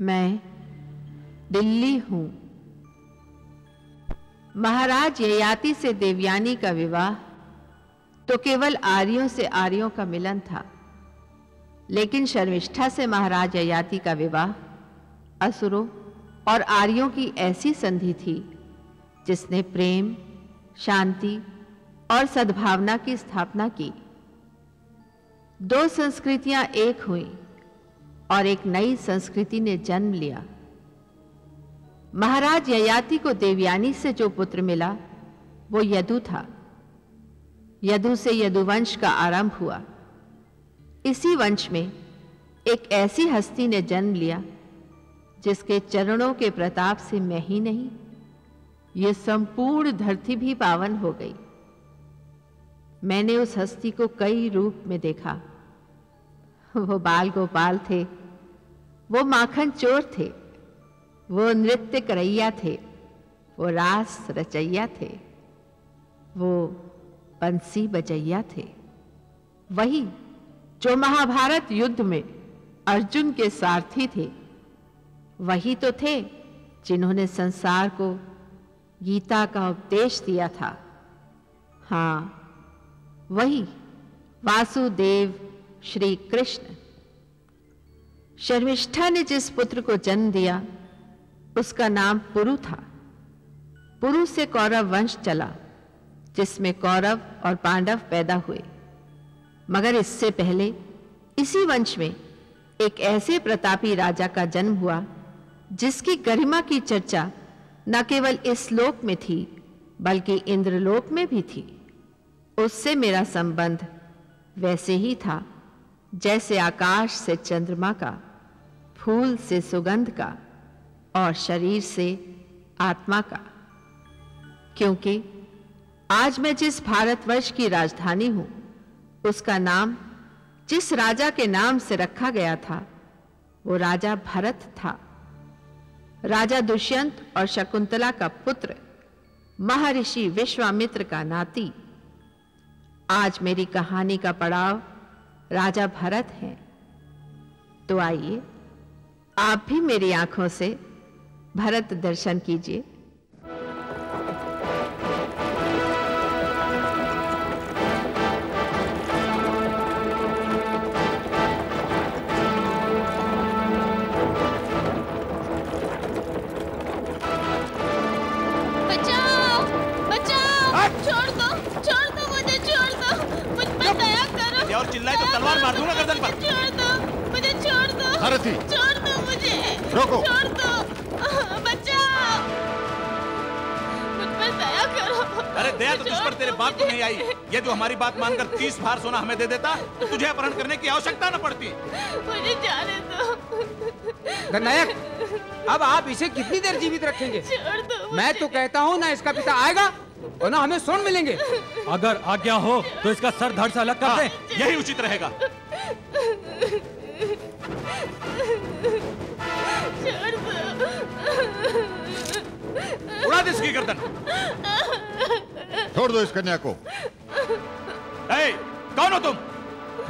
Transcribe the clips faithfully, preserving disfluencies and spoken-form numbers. मैं दिल्ली हूं। महाराज ययाति से देवयानी का विवाह तो केवल आर्यों से आर्यों का मिलन था, लेकिन शर्मिष्ठा से महाराज ययाति का विवाह असुरों और आर्यों की ऐसी संधि थी जिसने प्रेम, शांति और सद्भावना की स्थापना की। दो संस्कृतियां एक हुई और एक नई संस्कृति ने जन्म लिया। महाराज ययाति को देवयानी से जो पुत्र मिला वो यदु था। यदु से यदुवंश का आरंभ हुआ। इसी वंश में एक ऐसी हस्ती ने जन्म लिया जिसके चरणों के प्रताप से मैं ही नहीं, ये संपूर्ण धरती भी पावन हो गई। मैंने उस हस्ती को कई रूप में देखा। वो बाल गोपाल थे, वो माखन चोर थे, वो नृत्य करैया थे, वो रास रचैया थे, वो बंसी बजैया थे, वही जो महाभारत युद्ध में अर्जुन के सारथी थे, वही तो थे जिन्होंने संसार को गीता का उपदेश दिया था। हाँ, वही वासुदेव श्री कृष्ण। शर्मिष्ठा ने जिस पुत्र को जन्म दिया उसका नाम पुरु था। पुरु से कौरव वंश चला जिसमें कौरव और पांडव पैदा हुए, मगर इससे पहले इसी वंश में एक ऐसे प्रतापी राजा का जन्म हुआ जिसकी गरिमा की चर्चा न केवल इस लोक में थी बल्कि इंद्रलोक में भी थी। उससे मेरा संबंध वैसे ही था जैसे आकाश से चंद्रमा का, फूल से सुगंध का और शरीर से आत्मा का। क्योंकि आज मैं जिस भारतवर्ष की राजधानी हूँ उसका नाम जिस राजा के नाम से रखा गया था वो राजा भरत था। राजा दुष्यंत और शकुंतला का पुत्र, महर्षि विश्वामित्र का नाती। आज मेरी कहानी का पड़ाव राजा भरत है। तो आइए आप भी मेरी आंखों से भरत दर्शन कीजिए। ये जो हमारी बात मानकर तीस भार सोना हमें दे देता तो तुझे अपहरण करने की आवश्यकता न पड़ती। मुझे जाने दो। नायक, अब आप इसे कितनी देर जीवित रखेंगे? छोड़ दो। मैं तो कहता हूँ ना इसका पिता आएगा और ना हमें सोन मिलेंगे। अगर आज्ञा हो तो इसका सर धड़ से अलग कर दें, यही उचित रहेगा। उड़ा दे इसकी गर्दन। छोड़ दो इस कन्या को। ए, कौन हो तुम?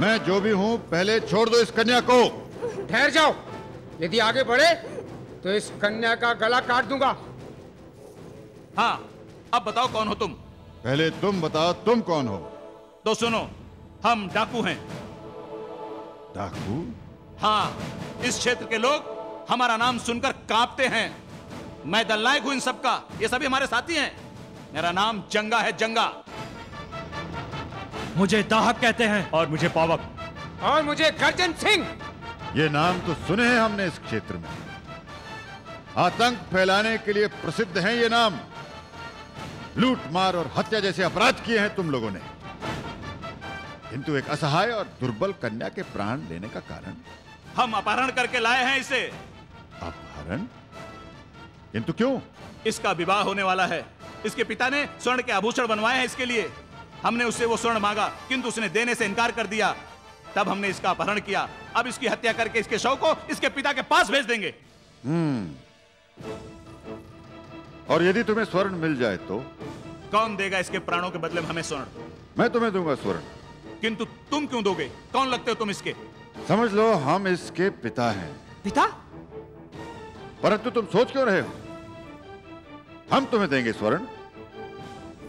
मैं जो भी हूँ, पहले छोड़ दो इस कन्या को। ठहर जाओ, यदि आगे बढ़े तो इस कन्या का गला काट दूंगा। हाँ, अब बताओ कौन हो तुम? पहले तुम बताओ तुम कौन हो? तो सुनो, हम डाकू हैं। डाकू? हाँ, इस क्षेत्र के लोग हमारा नाम सुनकर कांपते हैं। मैं दलनायक हूँ इन सबका, ये सभी हमारे साथी हैं। मेरा नाम जंगा है, जंगा। मुझे दाहक कहते हैं और मुझे पावक और मुझे गर्जन सिंह। ये नाम तो सुने हैं हमने। इस क्षेत्र में आतंक फैलाने के लिए प्रसिद्ध हैं ये नाम। लूट मार और हत्या जैसे अपराध किए हैं तुम लोगों ने, किंतु एक असहाय और दुर्बल कन्या के प्राण लेने का कारण? हम अपहरण करके लाए हैं इसे। अपहरण? किंतु क्यों? इसका विवाह होने वाला है। इसके पिता ने स्वर्ण के आभूषण बनवाए हैं इसके लिए। हमने उससे वो स्वर्ण मांगा किंतु उसने देने से इनकार कर दिया, तब हमने इसका अपहरण किया। अब इसकी हत्या करके इसके शव को इसके पिता के पास भेज देंगे। हम्म। और यदि तुम्हें स्वर्ण मिल जाए तो? कौन देगा इसके प्राणों के बदले में हमें स्वर्ण? मैं तुम्हें दूंगा स्वर्ण। किंतु तुम क्यों दोगे? कौन लगते हो तुम इसके? समझ लो हम इसके पिता हैं। पिता? परंतु तुम सोच क्यों रहे हो? हम तुम्हें देंगे स्वर्ण।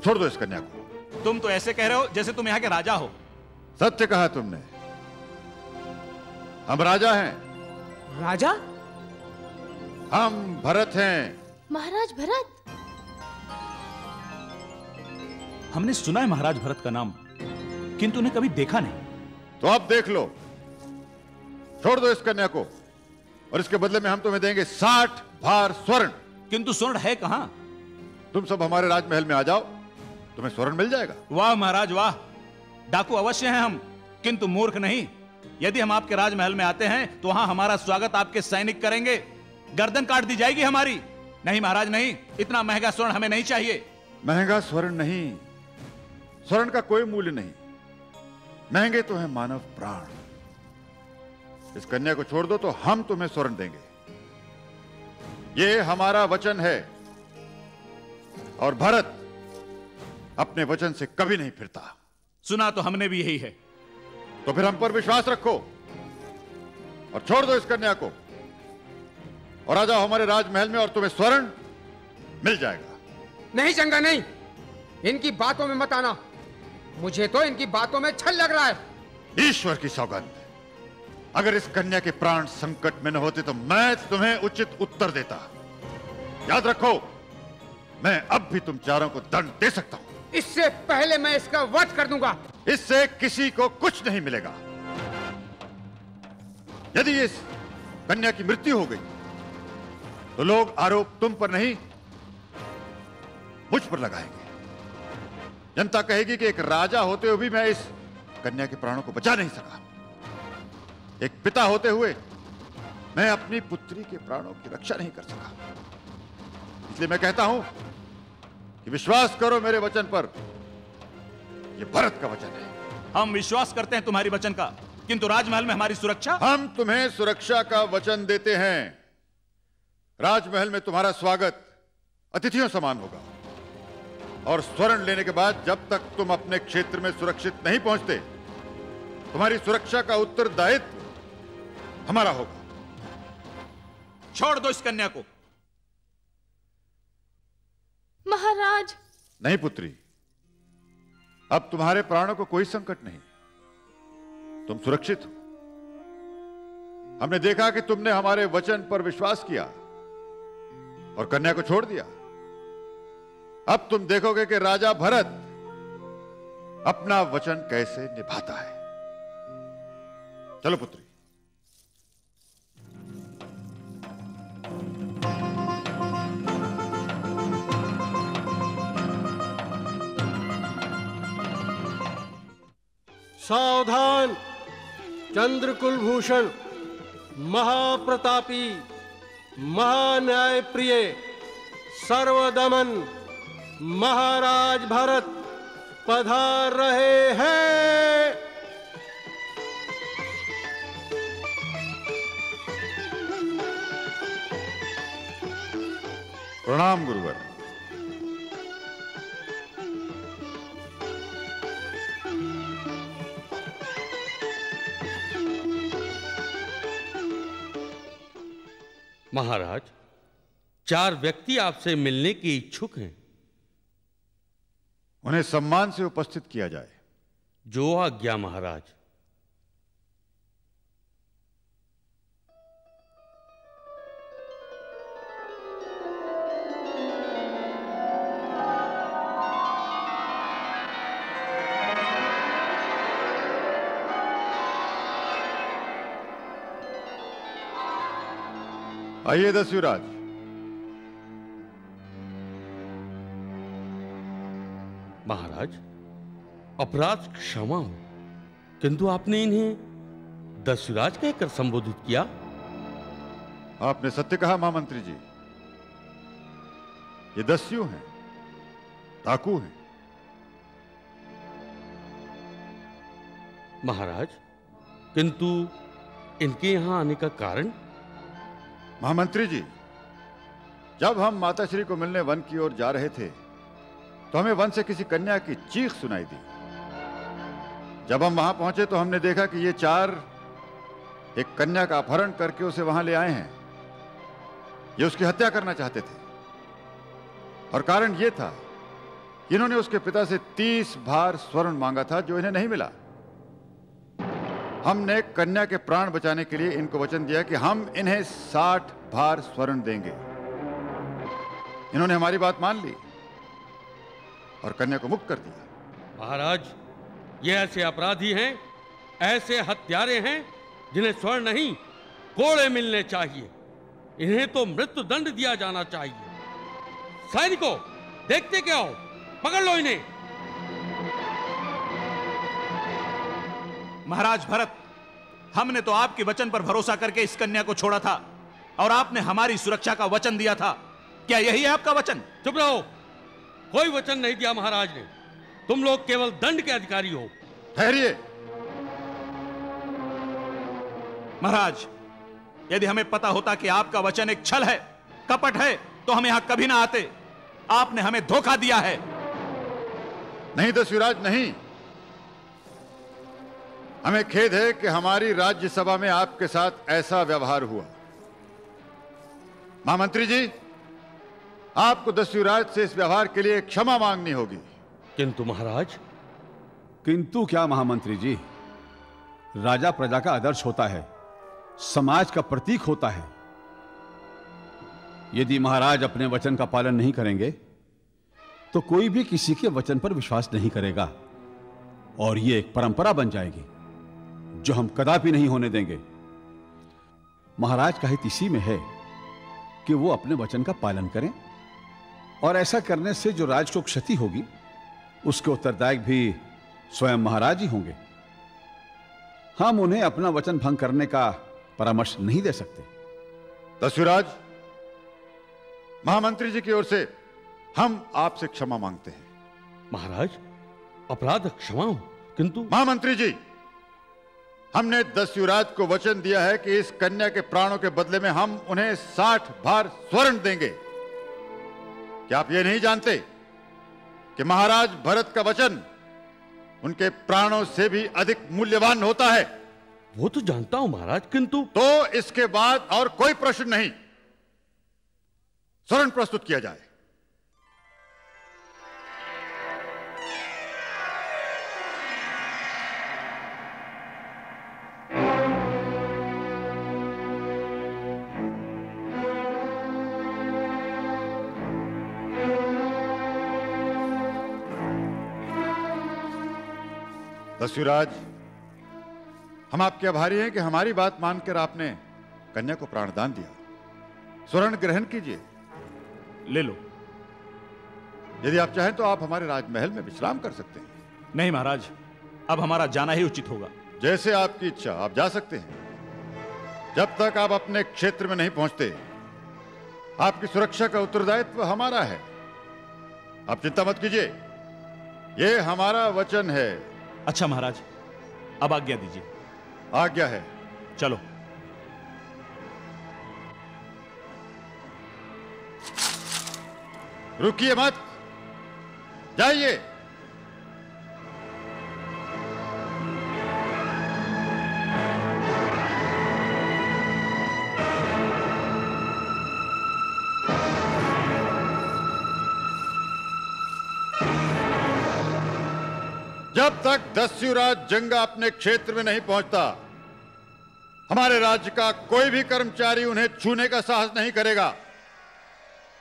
छोड़ दो इस कन्या को। तुम तो ऐसे कह रहे हो जैसे तुम यहां के राजा हो। सत्य कहा तुमने, हम राजा हैं। राजा? हम भरत हैं। महाराज भरत? हमने सुना है महाराज भरत का नाम, किंतु उन्हें कभी देखा नहीं। तो आप देख लो। छोड़ दो इस कन्या को और इसके बदले में हम तुम्हें देंगे साठ भार स्वर्ण। किंतु स्वर्ण है कहां? तुम सब हमारे राजमहल में आ जाओ, तुम्हें स्वर्ण मिल जाएगा। वाह महाराज वाह, डाकू अवश्य हैं हम, किंतु मूर्ख नहीं। यदि हम आपके राजमहल में आते हैं तो वहां हमारा स्वागत आपके सैनिक करेंगे, गर्दन काट दी जाएगी हमारी। नहीं महाराज नहीं, इतना महंगा स्वर्ण हमें नहीं चाहिए। महंगा स्वर्ण नहीं, स्वर्ण का कोई मूल्य नहीं। महंगे तो है मानव प्राण। इस कन्या को छोड़ दो तो हम तुम्हें स्वर्ण देंगे, ये हमारा वचन है। और भरत अपने वचन से कभी नहीं फिरता। सुना तो हमने भी यही है। तो फिर हम पर विश्वास रखो और छोड़ दो इस कन्या को और आ जाओ हमारे राजमहल में और तुम्हें स्वर्ण मिल जाएगा। नहीं जंगा नहीं, इनकी बातों में मत आना। मुझे तो इनकी बातों में छल लग रहा है। ईश्वर की सौगंध, अगर इस कन्या के प्राण संकट में न होते तो मैं तुम्हें उचित उत्तर देता। याद रखो, मैं अब भी तुम चारों को दंड दे सकता हूं। इससे पहले मैं इसका वध कर दूंगा। इससे किसी को कुछ नहीं मिलेगा। यदि इस कन्या की मृत्यु हो गई तो लोग आरोप तुम पर नहीं मुझ पर लगाएंगे। जनता कहेगी कि एक राजा होते हुए भी मैं इस कन्या के प्राणों को बचा नहीं सका। एक पिता होते हुए मैं अपनी पुत्री के प्राणों की रक्षा नहीं कर सका। इसलिए मैं कहता हूं कि विश्वास करो मेरे वचन पर, यह भरत का वचन है। हम विश्वास करते हैं तुम्हारी वचन का, किंतु राजमहल में हमारी सुरक्षा। हम तुम्हें सुरक्षा का वचन देते हैं। राजमहल में तुम्हारा स्वागत अतिथियों समान होगा और स्वर्ण लेने के बाद जब तक तुम अपने क्षेत्र में सुरक्षित नहीं पहुंचते तुम्हारी सुरक्षा का उत्तरदायित्व हमारा होगा। छोड़ दो इस कन्या को। महाराज नहीं पुत्री, अब तुम्हारे प्राणों को कोई संकट नहीं, तुम सुरक्षित हो। हमने देखा कि तुमने हमारे वचन पर विश्वास किया और कन्या को छोड़ दिया। अब तुम देखोगे कि राजा भरत अपना वचन कैसे निभाता है। चलो पुत्री। सावधान, चंद्रकुलभूषण महाप्रतापी महान्यायप्रिय सर्वदमन महाराज भरत पधार रहे हैं। प्रणाम गुरुवर। महाराज, चार व्यक्ति आपसे मिलने की इच्छुक हैं। उन्हें सम्मान से उपस्थित किया जाए। जो आज्ञा महाराज। आइए दस्युराज। महाराज, अपराध क्षमा हो, किंतु आपने इन्हें दस्युराज कहकर संबोधित किया। आपने सत्य कहा महामंत्री जी, ये दस्यु हैं, डाकू हैं। महाराज, किंतु इनके यहां आने का कारण? महामंत्री जी, जब हम माताश्री को मिलने वन की ओर जा रहे थे तो हमें वन से किसी कन्या की चीख सुनाई दी। जब हम वहां पहुंचे तो हमने देखा कि ये चार एक कन्या का अपहरण करके उसे वहां ले आए हैं। ये उसकी हत्या करना चाहते थे और कारण यह था कि इन्होंने उसके पिता से तीस भार स्वर्ण मांगा था जो इन्हें नहीं मिला। हमने कन्या के प्राण बचाने के लिए इनको वचन दिया कि हम इन्हें साठ भार स्वर्ण देंगे। इन्होंने हमारी बात मान ली और कन्या को मुक्त कर दिया। महाराज, ये ऐसे अपराधी हैं, ऐसे हत्यारे हैं जिन्हें स्वर्ण नहीं कोड़े मिलने चाहिए। इन्हें तो मृत्यु दंड दिया जाना चाहिए। सैनिकों, देखते क्या हो, पकड़ लो इन्हें। महाराज भरत, हमने तो आपके वचन पर भरोसा करके इस कन्या को छोड़ा था और आपने हमारी सुरक्षा का वचन दिया था। क्या यही है आपका वचन? चुप रहो, कोई वचन नहीं दिया महाराज ने। तुम लोग केवल दंड के अधिकारी हो। ठहरिए महाराज, यदि हमें पता होता कि आपका वचन एक छल है, कपट है, तो हम यहां कभी ना आते। आपने हमें धोखा दिया है। नहीं तो शिवराज, नहीं। हमें खेद है कि हमारी राज्यसभा में आपके साथ ऐसा व्यवहार हुआ। महामंत्री जी, आपको दस्युराज से इस व्यवहार के लिए क्षमा मांगनी होगी। किंतु महाराज। किंतु क्या महामंत्री जी, राजा प्रजा का आदर्श होता है, समाज का प्रतीक होता है। यदि महाराज अपने वचन का पालन नहीं करेंगे तो कोई भी किसी के वचन पर विश्वास नहीं करेगा और यह एक परंपरा बन जाएगी जो हम कदापि नहीं होने देंगे। महाराज का हित इसी में है कि वो अपने वचन का पालन करें और ऐसा करने से जो राज को क्षति होगी उसके उत्तरदायक भी स्वयं महाराज ही होंगे। हम उन्हें अपना वचन भंग करने का परामर्श नहीं दे सकते। दस्युराज, महामंत्री जी की ओर से हम आपसे क्षमा मांगते हैं। महाराज, अपराध क्षमा हो, किंतु महामंत्री जी, हमने दस्युराज को वचन दिया है कि इस कन्या के प्राणों के बदले में हम उन्हें साठ भार स्वर्ण देंगे। क्या आप ये नहीं जानते कि महाराज भरत का वचन उनके प्राणों से भी अधिक मूल्यवान होता है? वो तो जानता हूं महाराज, किंतु। तो इसके बाद और कोई प्रश्न नहीं, स्वर्ण प्रस्तुत किया जाए। दस्युराज, हम आपके आभारी हैं कि हमारी बात मानकर आपने कन्या को प्राणदान दिया। स्वर्ण ग्रहण कीजिए, ले लो। यदि आप चाहें तो आप हमारे राजमहल में विश्राम कर सकते हैं। नहीं महाराज, अब हमारा जाना ही उचित होगा। जैसे आपकी इच्छा, आप जा सकते हैं। जब तक आप अपने क्षेत्र में नहीं पहुंचते, आपकी सुरक्षा का उत्तरदायित्व हमारा है। आप चिंता मत कीजिए, यह हमारा वचन है। अच्छा महाराज, अब आज्ञा दीजिए। आज्ञा है। चलो। रुकिए मत, जाइए। जब तक दस्युराज जंगा अपने क्षेत्र में नहीं पहुंचता, हमारे राज्य का कोई भी कर्मचारी उन्हें छूने का साहस नहीं करेगा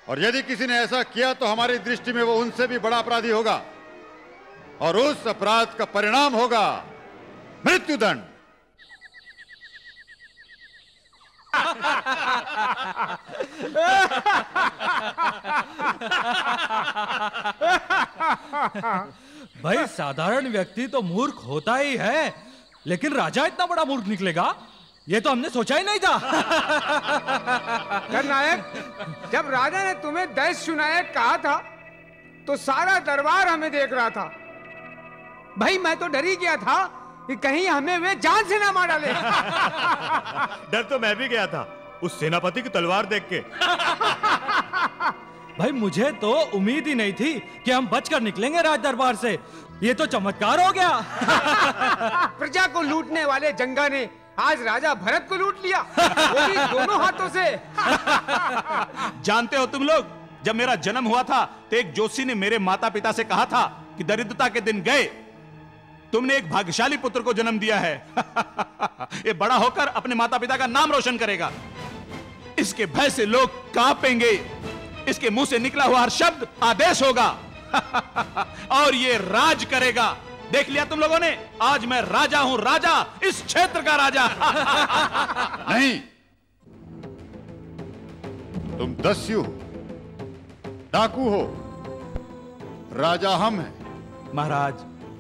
और यदि किसी ने ऐसा किया तो हमारी दृष्टि में वो उनसे भी बड़ा अपराधी होगा और उस अपराध का परिणाम होगा मृत्युदंड। भाई, साधारण व्यक्ति तो मूर्ख होता ही है, लेकिन राजा इतना बड़ा मूर्ख निकलेगा ये तो हमने सोचा ही नहीं था। नायक, जब राजा ने तुम्हें दैस सुनाया कहा था तो सारा दरबार हमें देख रहा था। भाई, मैं तो डर ही गया था कि कहीं हमें वे जान से ना मार डाले। डर तो मैं भी गया था उस सेनापति की तलवार देख के। भाई, मुझे तो उम्मीद ही नहीं थी कि हम बचकर निकलेंगे राज दरबार से। ये तो चमत्कार हो गया। प्रजा को लूटने वाले जंगा ने आज राजा भरत को लूट लिया, वो भी दोनों हाथों से। जानते हो तुम लोग, जब मेरा जन्म हुआ था तो एक जोशी ने मेरे माता पिता से कहा था कि दरिद्रता के दिन गए, तुमने एक भाग्यशाली पुत्र को जन्म दिया है। ये बड़ा होकर अपने माता पिता का नाम रोशन करेगा। इसके भय से लोग कांपेंगे, इसके मुंह से निकला हुआ हर शब्द आदेश होगा। और ये राज करेगा। देख लिया तुम लोगों ने, आज मैं राजा हूं, राजा, इस क्षेत्र का राजा। नहीं, तुम दस्यु हो, डाकू हो, राजा हम हैं। महाराज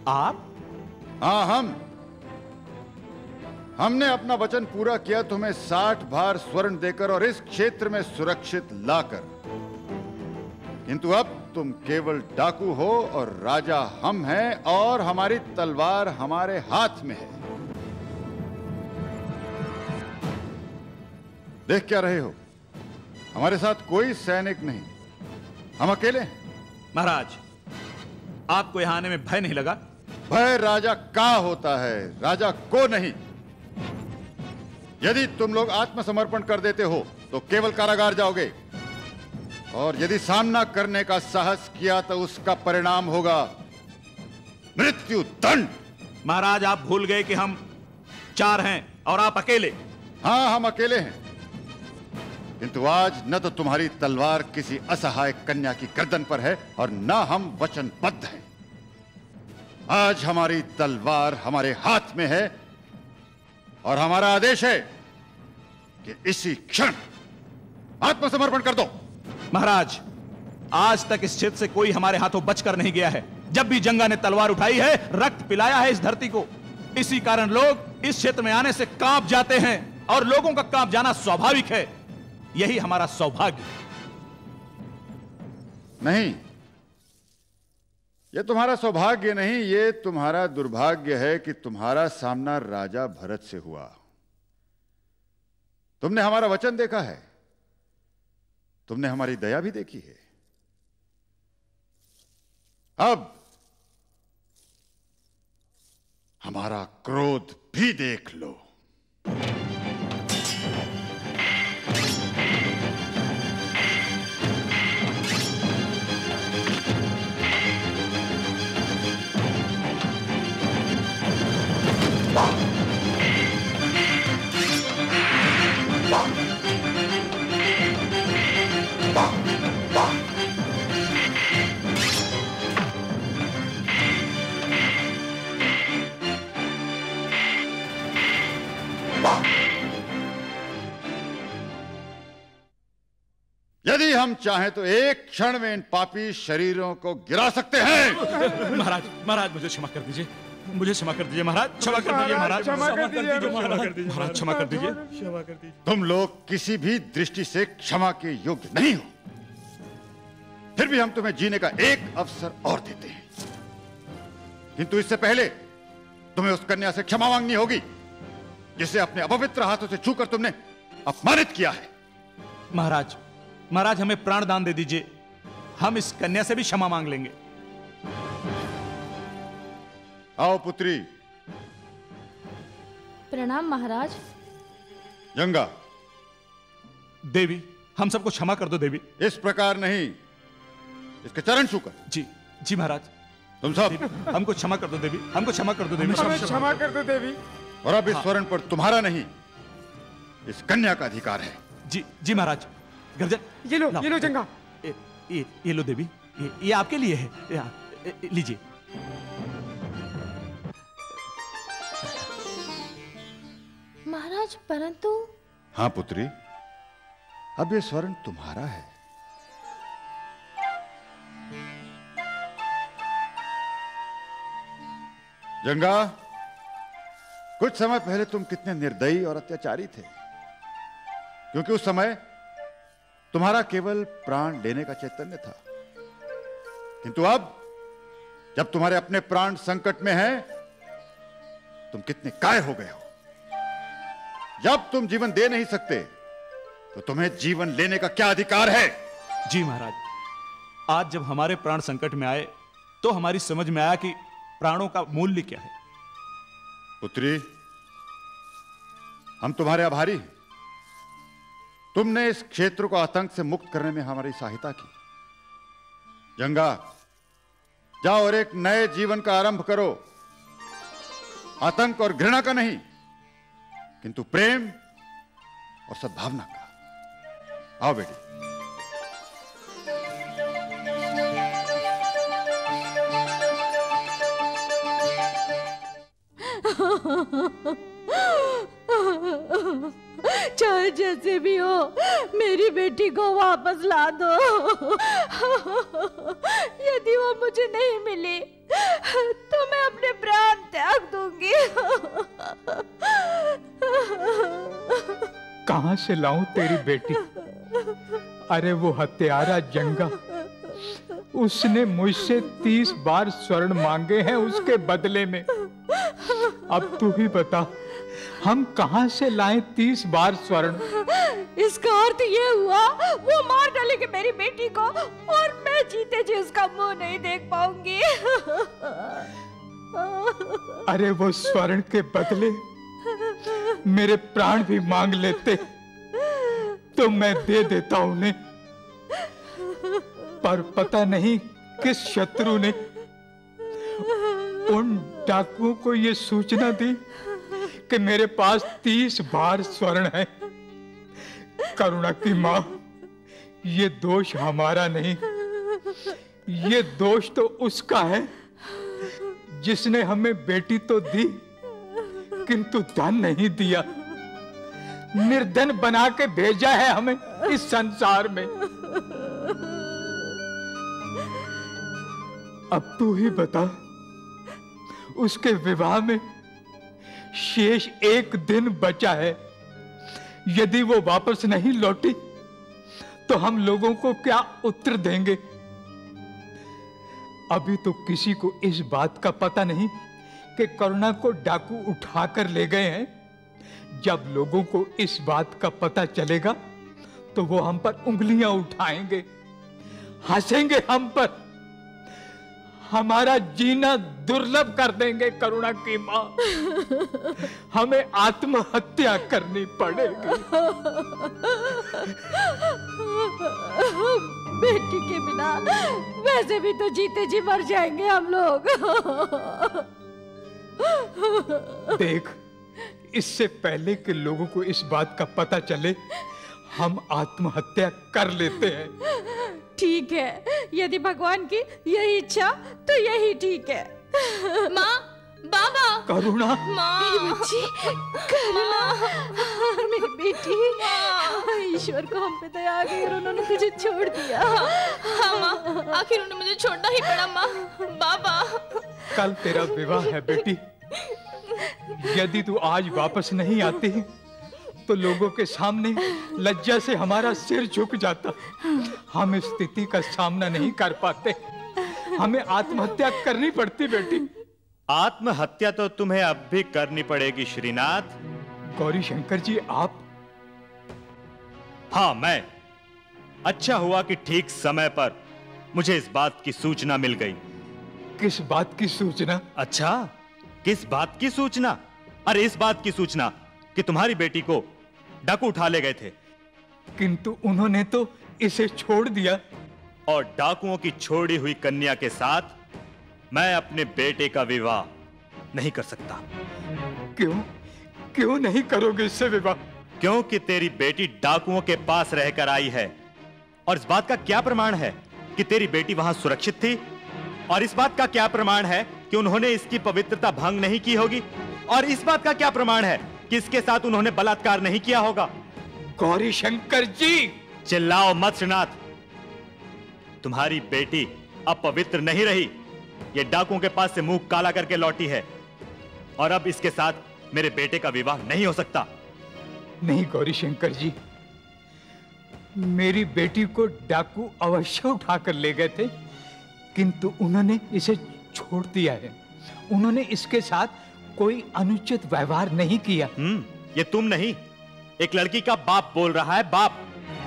आप? हाँ, हम हमने अपना वचन पूरा किया, तुम्हें साठ भार स्वर्ण देकर और इस क्षेत्र में सुरक्षित लाकर। किंतु अब तुम केवल डाकू हो और राजा हम हैं, और हमारी तलवार हमारे हाथ में है। देख क्या रहे हो, हमारे साथ कोई सैनिक नहीं, हम अकेले हैं। महाराज आपको यहां आने में भय नहीं लगा? भय राजा का होता है, राजा को नहीं। यदि तुम लोग आत्मसमर्पण कर देते हो तो केवल कारागार जाओगे, और यदि सामना करने का साहस किया तो उसका परिणाम होगा मृत्यु दंड। महाराज आप भूल गए कि हम चार हैं और आप अकेले। हाँ, हम अकेले हैं, किंतु आज न तो तुम्हारी तलवार किसी असहाय कन्या की गर्दन पर है और न हम वचनबद्ध हैं। आज हमारी तलवार हमारे हाथ में है और हमारा आदेश है कि इसी क्षण आत्मसमर्पण कर दो। महाराज आज तक इस क्षेत्र से कोई हमारे हाथों बचकर नहीं गया है। जब भी जंगा ने तलवार उठाई है, रक्त पिलाया है इस धरती को। इसी कारण लोग इस क्षेत्र में आने से कांप जाते हैं, और लोगों का कांप जाना स्वाभाविक है। यही हमारा सौभाग्य। नहीं, यह तुम्हारा सौभाग्य नहीं, यह तुम्हारा दुर्भाग्य है कि तुम्हारा सामना राजा भरत से हुआ। तुमने हमारा वचन देखा है, तुमने हमारी दया भी देखी है, अब हमारा क्रोध भी देख लो। यदि हम चाहें तो एक क्षण में इन पापी शरीरों को गिरा सकते हैं। महाराज, महाराज मुझे क्षमा कर दीजिए, मुझे क्षमा कर दीजिए महाराज, क्षमा कर दीजिए महाराज, क्षमा कर दीजिए महाराज, क्षमा कर दीजिए, क्षमा कर दीजिए। तुम लोग किसी भी दृष्टि से क्षमा के योग्य नहीं हो, फिर भी हम तुम्हें जीने का एक अवसर और देते हैं, किंतु इससे पहले तुम्हें उस कन्या से क्षमा मांगनी होगी जिसे अपने अपवित्र हाथों से छूकर तुमने अपमानित किया है। महाराज, महाराज हमें प्राण दान दे दीजिए, हम इस कन्या से भी क्षमा मांग लेंगे। आओ पुत्री। प्रणाम महाराज। जंगा देवी, हम सबको क्षमा कर दो देवी। इस प्रकार नहीं, इसके चरण छूकर। जी जी महाराज। तुम सब हमको क्षमा कर दो देवी, हमको क्षमा कर दो देवी, क्षमा कर दो देवी। और अब इस स्वर्ण पर तुम्हारा नहीं, इस कन्या का अधिकार है। जी जी महाराज। गर्जन, ये लो, ये लो जंगा, ये ये, ये लो देवी, ये, ये आपके लिए है, लीजिए। महाराज परंतु। हाँ पुत्री, अब ये स्वर्ण तुम्हारा है। जंगा, कुछ समय पहले तुम कितने निर्दयी और अत्याचारी थे, क्योंकि उस समय तुम्हारा केवल प्राण लेने का चैतन्य था, किंतु अब जब तुम्हारे अपने प्राण संकट में हैं, तुम कितने कायर हो गए हो। जब तुम जीवन दे नहीं सकते तो तुम्हें जीवन लेने का क्या अधिकार है। जी महाराज, आज जब हमारे प्राण संकट में आए तो हमारी समझ में आया कि प्राणों का मूल्य क्या है। पुत्री, हम तुम्हारे आभारी हैं। तुमने इस क्षेत्र को आतंक से मुक्त करने में हमारी सहायता की। जंगा, जाओ और एक नए जीवन का आरंभ करो। आतंक और घृणा का नहीं, किंतु प्रेम और सद्भावना का। आओ बेटी। चाहे जैसे भी हो, मेरी बेटी को वापस ला दो। यदि वो मुझे नहीं मिली तो मैं अपने प्राण त्याग दूंगी। कहां से लाऊं तेरी बेटी? अरे वो हत्यारा जंगा, उसने मुझसे तीस बार स्वर्ण मांगे हैं उसके बदले में। अब तू ही बता, हम कहां से लाएं तीस बार स्वर्ण? इसका अर्थ ये हुआ वो मार डालेगी मेरी बेटी को और मैं जीते जी उसका मुंह नहीं देख पाऊंगी। अरे वो स्वर्ण के बदले मेरे प्राण भी मांग लेते तो मैं दे देता उन्हें, पर पता नहीं किस शत्रु ने उन डाकुओं को ये सूचना दी कि मेरे पास तीस बार स्वर्ण है। करुणा की मां, ये दोष हमारा नहीं, ये दोष तो उसका है जिसने हमें बेटी तो दी किंतु धन नहीं दिया। निर्धन बना के भेजा है हमें इस संसार में। अब तू ही बता, उसके विवाह में शेष एक दिन बचा है। यदि वो वापस नहीं लौटी तो हम लोगों को क्या उत्तर देंगे? अभी तो किसी को इस बात का पता नहीं कि करुणा को डाकू उठाकर ले गए हैं। जब लोगों को इस बात का पता चलेगा तो वो हम पर उंगलियां उठाएंगे, हंसेंगे हम पर, हमारा जीना दुर्लभ कर देंगे। करुणा की मां, हमें आत्महत्या करनी पड़ेगी। बेटी के बिना वैसे भी तो जीते जी मर जाएंगे हम लोग। देख, इससे पहले कि लोगों को इस बात का पता चले, हम आत्महत्या कर लेते हैं। ठीक है, यदि भगवान की यही इच्छा तो यही ठीक है। माँ, बाबा। करुणा। माँ। मेरी बच्ची, करुणा। माँ। मेरी बेटी। ईश्वर को हम पे दया आ गई और उन्होंने तुझे छोड़ दिया। हाँ माँ, आखिर उन्हें मुझे छोड़ना ही पड़ा। माँ, बाबा। कल तेरा विवाह है बेटी। यदि तू आज वापस नहीं आती तो लोगों के सामने लज्जा से हमारा सिर झुक जाता। हम इस स्थिति का सामना नहीं कर पाते, हमें आत्महत्या करनी पड़ती। बेटी, आत्महत्या तो तुम्हें अब भी करनी पड़ेगी श्रीनाथ। गौरी शंकर जी, आप? हाँ मैं। अच्छा हुआ कि ठीक समय पर मुझे इस बात की सूचना मिल गई। किस बात की सूचना? अच्छा, किस बात की सूचना? अरे इस बात की सूचना कि तुम्हारी बेटी को डाकू उठा ले गए थे। किंतु उन्होंने तो इसे छोड़ दिया। और डाकुओं की छोड़ी हुई कन्या के साथ मैं अपने बेटे का विवाह नहीं कर सकता। क्यों? क्यों नहीं करोगे इससे विवाह? क्योंकि तेरी बेटी डाकुओं के पास रहकर आई है। और इस बात का क्या प्रमाण है कि तेरी बेटी वहां सुरक्षित थी? और इस बात का क्या प्रमाण है कि उन्होंने इसकी पवित्रता भंग नहीं की होगी? और इस बात का क्या प्रमाण है किसके साथ उन्होंने बलात्कार नहीं किया होगा? गौरी शंकर जी, चिल्लाओ मत श्रीनाथ। तुम्हारी बेटी अब पवित्र नहीं रही। ये डाकुओं के पास से मुंह काला करके लौटी है और अब इसके साथ मेरे बेटे का विवाह नहीं हो सकता। नहीं गौरी शंकर जी, मेरी बेटी को डाकू अवश्य उठाकर ले गए थे किंतु उन्होंने इसे छोड़ दिया है। उन्होंने इसके साथ कोई अनुचित व्यवहार नहीं किया। हम्म, ये तुम नहीं, एक लड़की का बाप बोल रहा है। बाप?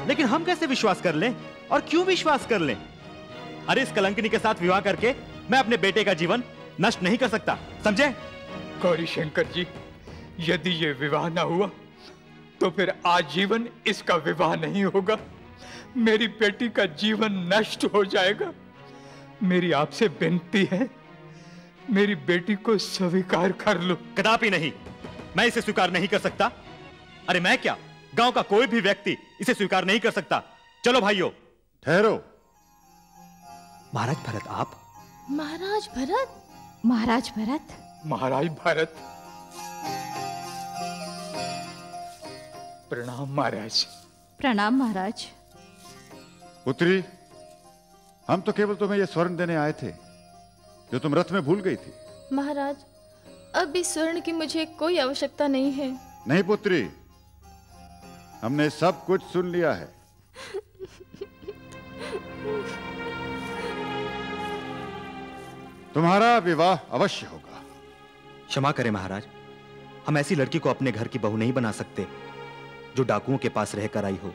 लेकिन हम कैसे विश्वास कर लें और क्यों विश्वास कर लें? अरे इस कलंकिनी के साथ विवाह करके मैं अपने बेटे का जीवन नष्ट नहीं कर सकता, समझे? गौरी शंकर जी, यदि ये विवाह ना हुआ तो फिर आजीवन इसका विवाह नहीं होगा, मेरी बेटी का जीवन नष्ट हो जाएगा। मेरी आपसे विनती है, मेरी बेटी को स्वीकार कर लो। कदापि नहीं, मैं इसे स्वीकार नहीं कर सकता। अरे मैं क्या, गांव का कोई भी व्यक्ति इसे स्वीकार नहीं कर सकता। चलो भाइयों। ठहरो। महाराज भरत आप? महाराज भरत, महाराज भरत, महाराज भरत। प्रणाम महाराज। प्रणाम महाराज। पुत्री, हम तो केवल तुम्हें यह स्वर्ण देने आए थे जो तुम रथ में भूल गई थी। महाराज, अब इस स्वर्ण की मुझे कोई आवश्यकता नहीं है। नहीं पुत्री, हमने सब कुछ सुन लिया है। तुम्हारा विवाह अवश्य होगा। क्षमा करें महाराज, हम ऐसी लड़की को अपने घर की बहू नहीं बना सकते जो डाकुओं के पास रहकर आई हो।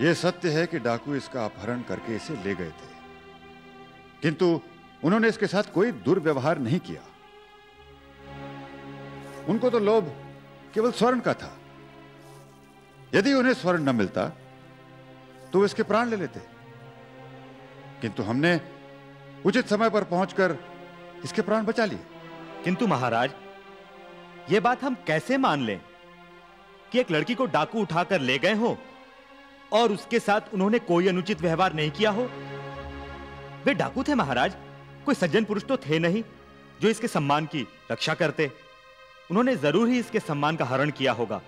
यह सत्य है कि डाकू इसका अपहरण करके इसे ले गए थे, किंतु उन्होंने इसके साथ कोई दुर्व्यवहार नहीं किया। उनको तो लोभ केवल स्वर्ण का था। यदि उन्हें स्वर्ण न मिलता तो इसके प्राण ले लेते, किंतु हमने उचित समय पर पहुंचकर इसके प्राण बचा लिए। किंतु महाराज, यह बात हम कैसे मान लें कि एक लड़की को डाकू उठाकर ले गए हो और उसके साथ उन्होंने कोई अनुचित व्यवहार नहीं किया हो। वे डाकू थे महाराज, कोई सज्जन पुरुष तो थे नहीं जो इसके सम्मान की रक्षा करते। उन्होंने जरूर ही इसके सम्मान का हरण किया होगा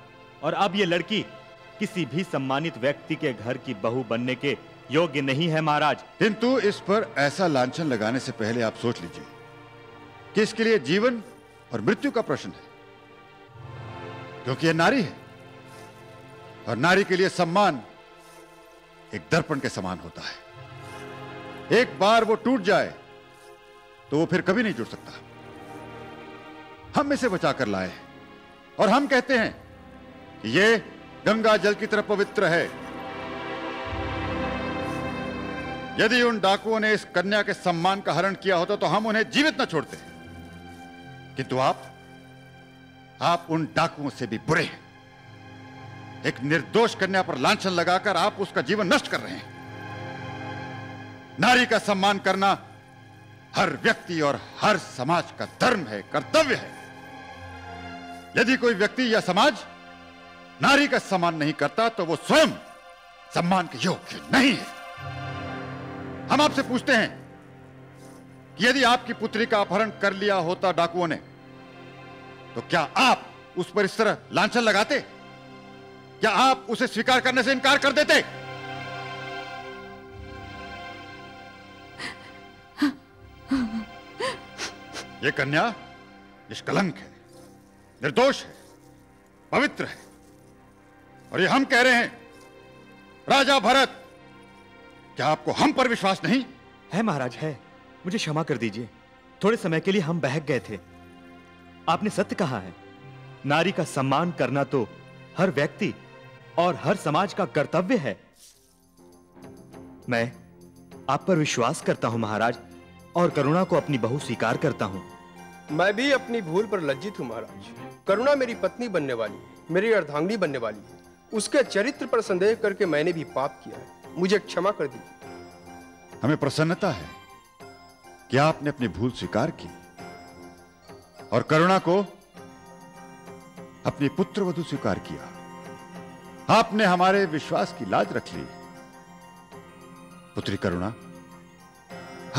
और अब यह लड़की किसी भी सम्मानित व्यक्ति के घर की बहू बनने के योग्य नहीं है महाराज। किंतु इस पर ऐसा लांछन लगाने से पहले आप सोच लीजिए कि इसके लिए जीवन और मृत्यु का प्रश्न है, क्योंकि यह नारी है और नारी के लिए सम्मान एक दर्पण के समान होता है। एक बार वो टूट जाए तो वो फिर कभी नहीं जुड़ सकता। हम इसे बचाकर लाए हैं और हम कहते हैं कि ये गंगा जल की तरह पवित्र है। यदि उन डाकुओं ने इस कन्या के सम्मान का हरण किया होता तो हम उन्हें जीवित न छोड़ते, किंतु आप आप उन डाकुओं से भी बुरे हैं। एक निर्दोष कन्या पर लांछन लगाकर आप उसका जीवन नष्ट कर रहे हैं। नारी का सम्मान करना हर व्यक्ति और हर समाज का धर्म है, कर्तव्य है। यदि कोई व्यक्ति या समाज नारी का सम्मान नहीं करता तो वो स्वयं सम्मान के योग्य नहीं है। हम आपसे पूछते हैं कि यदि आपकी पुत्री का अपहरण कर लिया होता डाकुओं ने तो क्या आप उस पर इस तरह लांछन लगाते? क्या आप उसे स्वीकार करने से इनकार कर देते? यह कन्या निष्कलंक है, निर्दोष है, पवित्र है और ये हम कह रहे हैं। राजा भरत, क्या आपको हम पर विश्वास नहीं है? महाराज है, मुझे क्षमा कर दीजिए। थोड़े समय के लिए हम बहक गए थे। आपने सत्य कहा है, नारी का सम्मान करना तो हर व्यक्ति और हर समाज का कर्तव्य है। मैं आप पर विश्वास करता हूं महाराज और करुणा को अपनी बहू स्वीकार करता हूं। मैं भी अपनी भूल पर लज्जित हूं महाराज। करुणा मेरी पत्नी बनने वाली है, मेरी अर्धांगिनी बनने वाली है। उसके चरित्र पर संदेह करके मैंने भी पाप किया है, मुझे क्षमा कर दीजिए। हमें प्रसन्नता है कि आपने अपनी भूल स्वीकार की और करुणा को अपने पुत्रवधू स्वीकार किया। आपने हमारे विश्वास की लाज रख ली। पुत्री करुणा,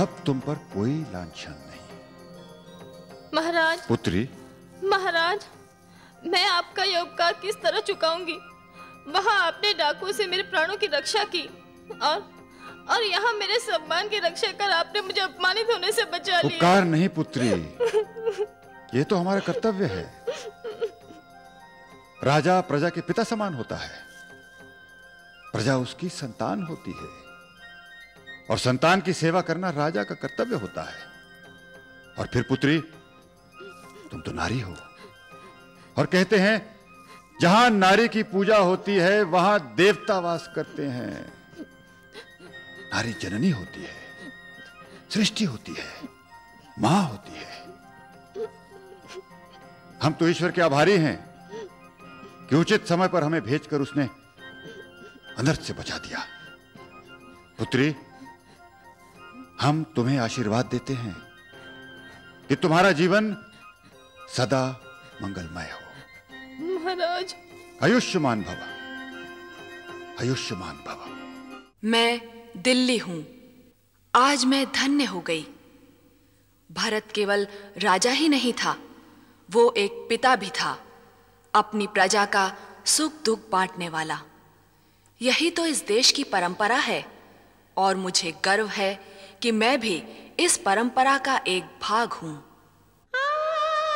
अब तुम पर कोई लांछन नहीं। महाराज। पुत्री। महाराज, मैं आपका यह उपकार किस तरह चुकाऊंगी? वहां आपने डाकुओं से मेरे प्राणों की रक्षा की और और यहाँ मेरे सम्मान की रक्षा कर आपने मुझे अपमानित होने से बचा लिया। उपकार नहीं पुत्री, ये तो हमारा कर्तव्य है। राजा प्रजा के पिता समान होता है, प्रजा उसकी संतान होती है और संतान की सेवा करना राजा का कर्तव्य होता है। और फिर पुत्री, तुम तो नारी हो और कहते हैं जहां नारी की पूजा होती है वहां देवता वास करते हैं। नारी जननी होती है, सृष्टि होती है, मां होती है। हम तो ईश्वर के आभारी हैं कि उचित समय पर हमें भेजकर उसने अनर्थ से बचा दिया। पुत्री, हम तुम्हें आशीर्वाद देते हैं कि तुम्हारा जीवन सदा मंगलमय हो। महाराज, आयुष्मान भव, आयुष्मान भव। मैं दिल्ली हूं। आज मैं धन्य हो गई। भरत केवल राजा ही नहीं था, वो एक पिता भी था, अपनी प्रजा का सुख दुख बांटने वाला। यही तो इस देश की परंपरा है और मुझे गर्व है कि मैं भी इस परंपरा का एक भाग हूं।